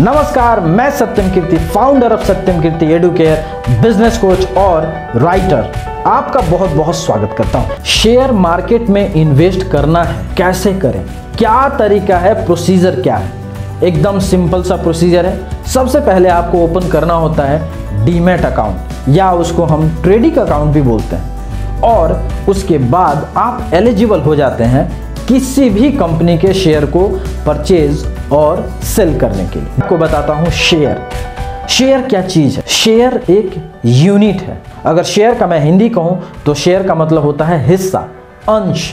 नमस्कार, मैं Satyam Kirti, founder of Satyam Kirti Educare, business coach और राइटर। आपका बहुत बहुत स्वागत करता हूं। शेयर मार्केट में इन्वेस्ट करना है, कैसे करें, क्या तरीका है, प्रोसीजर क्या है? एकदम सिंपल सा प्रोसीजर है। सबसे पहले आपको ओपन करना होता है डीमेट अकाउंट, या उसको हम ट्रेडिंग अकाउंट भी बोलते हैं, और उसके बाद आप एलिजिबल हो जाते हैं किसी भी कंपनी के शेयर को परचेज और सेल करने के लिए। आपको बताता हूं शेयर क्या चीज है। शेयर एक यूनिट है। अगर शेयर का मैं हिंदी कहूं तो शेयर का मतलब होता है हिस्सा, अंश।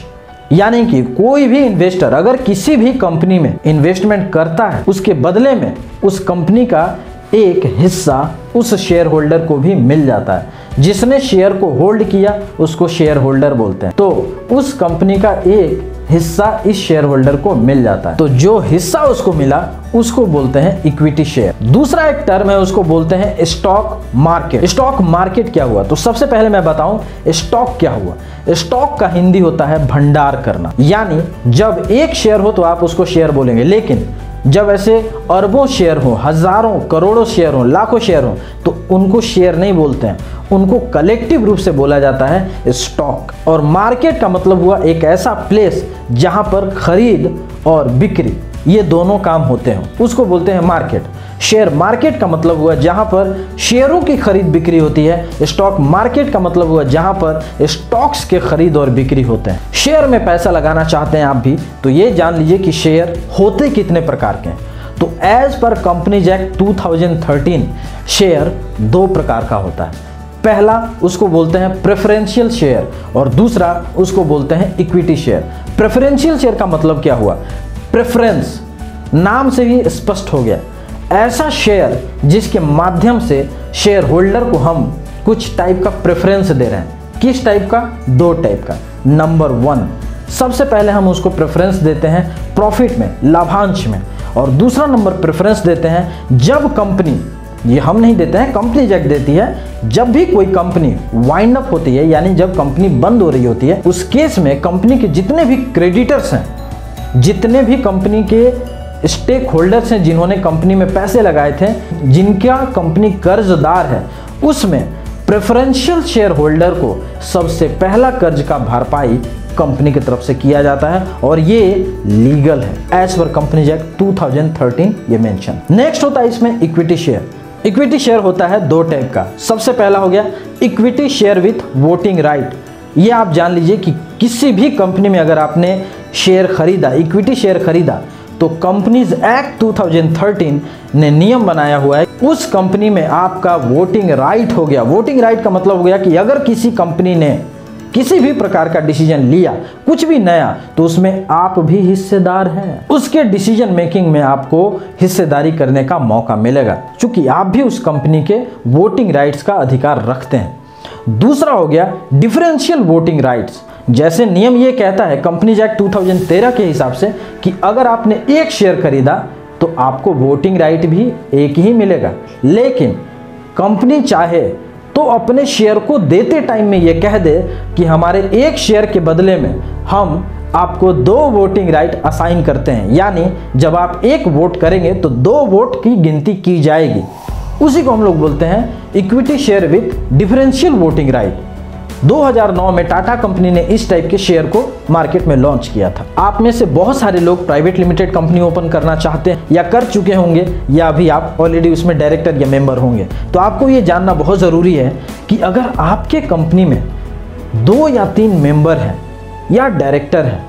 यानी कि कोई भी इन्वेस्टर अगर किसी भी कंपनी में इन्वेस्टमेंट करता है, उसके बदले में उस कंपनी का एक हिस्सा उस शेयर होल्डर को भी मिल जाता है। जिसने शेयर को होल्ड किया उसको शेयर होल्डर बोलते हैं। तो उस कंपनी का एक हिस्सा इस शेयर होल्डर को मिल जाता है। तो जो हिस्सा उसको मिला उसको बोलते हैं इक्विटी शेयर। दूसरा एक टर्म है, उसको बोलते हैं स्टॉक मार्केट। स्टॉक मार्केट क्या हुआ? तो सबसे पहले मैं बताऊं स्टॉक क्या हुआ। स्टॉक का हिंदी होता है भंडार करना। यानी जब एक शेयर हो तो आप उसको शेयर बोलेंगे, लेकिन जब ऐसे अरबों शेयर हो, हजारों करोड़ों शेयर हो, लाखों शेयर हो, तो उनको शेयर नहीं बोलते हैं, उनको कलेक्टिव रूप से बोला जाता है स्टॉक। और मार्केट का मतलब हुआ एक ऐसा प्लेस जहां पर खरीद और बिक्री ये दोनों काम होते हैं, उसको बोलते हैं मार्केट। शेयर मार्केट का मतलब हुआ जहां पर शेयरों की खरीद बिक्री होती है। स्टॉक मार्केट का मतलब हुआ जहां पर स्टॉक्स के खरीद और बिक्री होते हैं। शेयर में पैसा लगाना चाहते हैं आप भी, तो ये जान लीजिए कि शेयर होते कितने प्रकार के हैं। तो as per companies act 2013 share दो प्रकार का होता है। पहला उसको बोलते हैं प्रेफरेंशियल शेयर और दूसरा उसको बोलते हैं इक्विटी शेयर। प्रेफरेंशियल शेयर का मतलब क्या हुआ? प्रेफरेंस नाम से ही स्पष्ट हो गया, ऐसा शेयर जिसके माध्यम से शेयर होल्डर को हम कुछ टाइप का प्रेफरेंस दे रहे हैं। किस टाइप का? दो टाइप का। नंबर वन, सबसे पहले हम उसको प्रेफरेंस देते हैं प्रॉफिट में, लाभांश में, और दूसरा नंबर प्रेफरेंस देते हैं जब कंपनी, ये हम नहीं देते हैं, कंपनी एक्ट देती है, जब भी कोई कंपनी वाइंड अप होती है, यानी जब कंपनी बंद हो रही होती है, उस केस में कंपनी के जितने भी क्रेडिटर्स हैं, जितने भी कंपनी के स्टेक होल्डर्स हैं, जिन्होंने कंपनी में पैसे लगाए थे, जिनका कंपनी कर्जदार है, उसमें प्रेफरेंशियल शेयर होल्डर को सबसे पहला कर्ज का भरपाई कंपनी की तरफ से किया जाता है, और ये लीगल है एज पर कंपनीज एक्ट 2013 ये मेंशन। नेक्स्ट होता है इसमें इक्विटी शेयर। इक्विटी शेयर होता है दो टाइप का। सबसे पहला हो गया equity share with voting right. ये आप जान लीजिए कि किसी भी कंपनी में अगर आपने शेयर खरीदा, इक्विटी शेयर खरीदा, तो कंपनीज एक्ट 2013 ने नियम बनाया हुआ है, उस कंपनी में आपका वोटिंग राइट हो गया। वोटिंग राइट का मतलब हो गया कि अगर किसी कंपनी ने किसी भी प्रकार का डिसीजन लिया, कुछ भी नया, तो उसमें आप भी हिस्सेदार हैं। उसके डिसीजन मेकिंग में आपको हिस्सेदारी करने का मौका मिलेगा, चूंकि आप भी उस कंपनी के वोटिंग राइट्स का अधिकार रखते हैं। दूसरा हो गया डिफरेंशियल वोटिंग राइट्स। जैसे नियम ये कहता है कंपनीज एक्ट 2013 के हिसाब से कि अगर आपने एक शेयर खरीदा तो आपको वोटिंग राइट भी एक ही मिलेगा, लेकिन कंपनी चाहे तो अपने शेयर को देते टाइम में ये कह दे कि हमारे एक शेयर के बदले में हम आपको दो वोटिंग राइट असाइन करते हैं, यानी जब आप एक वोट करेंगे तो दो वोट की गिनती की जाएगी। उसी को हम लोग बोलते हैं equity share with differential voting right. 2009 में टाटा कंपनी ने इस टाइप के शेयर को मार्केट में लॉन्च किया था। आप में से बहुत सारे लोग प्राइवेट लिमिटेड कंपनी ओपन करना चाहते हैं, या कर चुके होंगे, या अभी आप ऑलरेडी उसमें डायरेक्टर या मेंबर होंगे। तो आपको ये जानना बहुत ज़रूरी है कि अगर आपके कंपनी में 2 या 3 मेंबर हैं या डायरेक्टर हैं,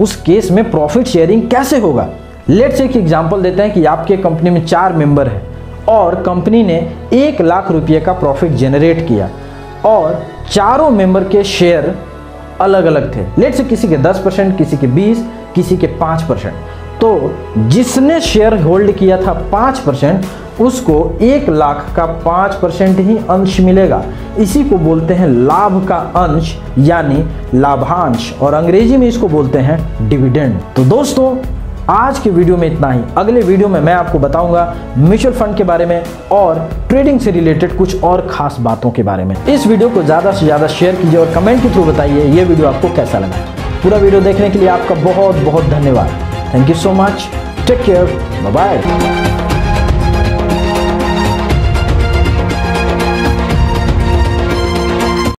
उस केस में प्रॉफिट शेयरिंग कैसे होगा। लेट्स एक एग्जाम्पल देते हैं कि आपके कंपनी में 4 मेंबर हैं और कंपनी ने 1 लाख रुपये का प्रॉफिट जनरेट किया और चारों मेंबर के शेयर अलग अलग थे। लेट्स से किसी के 10%, किसी के 20, किसी के 5%। तो जिसने शेयर होल्ड किया था 5%, उसको 1 लाख का 5% ही अंश मिलेगा। इसी को बोलते हैं लाभ का अंश, यानी लाभांश, और अंग्रेजी में इसको बोलते हैं डिविडेंड। तो दोस्तों, आज के वीडियो में इतना ही। अगले वीडियो में मैं आपको बताऊंगा म्यूचुअल फंड के बारे में और ट्रेडिंग से रिलेटेड कुछ और खास बातों के बारे में। इस वीडियो को ज़्यादा से ज़्यादा शेयर कीजिए और कमेंट के थ्रू बताइए ये वीडियो आपको कैसा लगा। पूरा वीडियो देखने के लिए आपका बहुत बहुत धन्यवाद। Thank you so much, take care, bye bye.